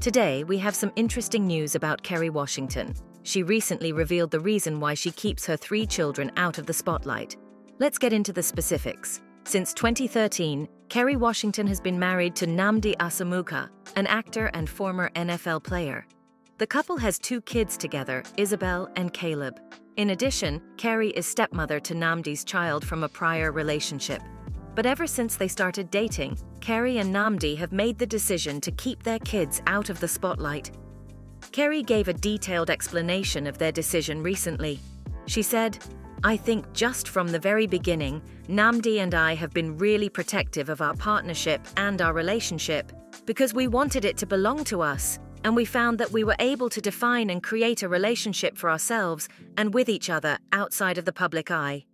Today, we have some interesting news about Kerry Washington. She recently revealed the reason why she keeps her three children out of the spotlight. Let's get into the specifics. Since 2013, Kerry Washington has been married to Nnamdi Asomugha, an actor and former NFL player. The couple has two kids together, Isabelle and Caleb. In addition, Kerry is stepmother to Nnamdi's child from a prior relationship. But ever since they started dating, Kerry and Nnamdi have made the decision to keep their kids out of the spotlight. Kerry gave a detailed explanation of their decision recently. She said, "I think just from the very beginning, Nnamdi and I have been really protective of our partnership and our relationship, because we wanted it to belong to us, and we found that we were able to define and create a relationship for ourselves and with each other outside of the public eye.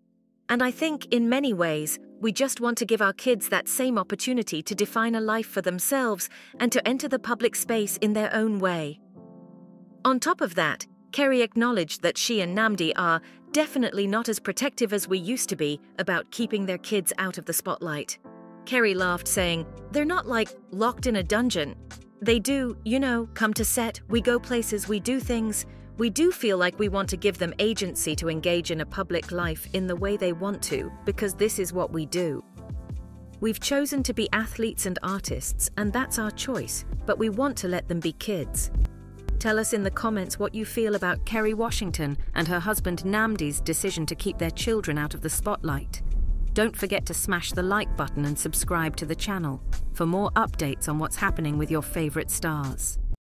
And I think, in many ways, we just want to give our kids that same opportunity to define a life for themselves and to enter the public space in their own way." On top of that, Kerry acknowledged that she and Nnamdi are definitely not as protective as we used to be about keeping their kids out of the spotlight. Kerry laughed, saying, "They're not like locked in a dungeon. They do, you know, come to set, we go places, we do things. We do feel like we want to give them agency to engage in a public life in the way they want to, because this is what we do. We've chosen to be athletes and artists, and that's our choice, but we want to let them be kids." Tell us in the comments what you feel about Kerry Washington and her husband Nnamdi's decision to keep their children out of the spotlight. Don't forget to smash the like button and subscribe to the channel for more updates on what's happening with your favorite stars.